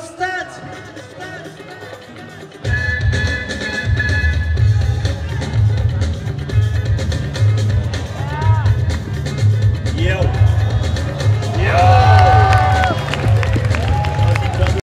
Costa.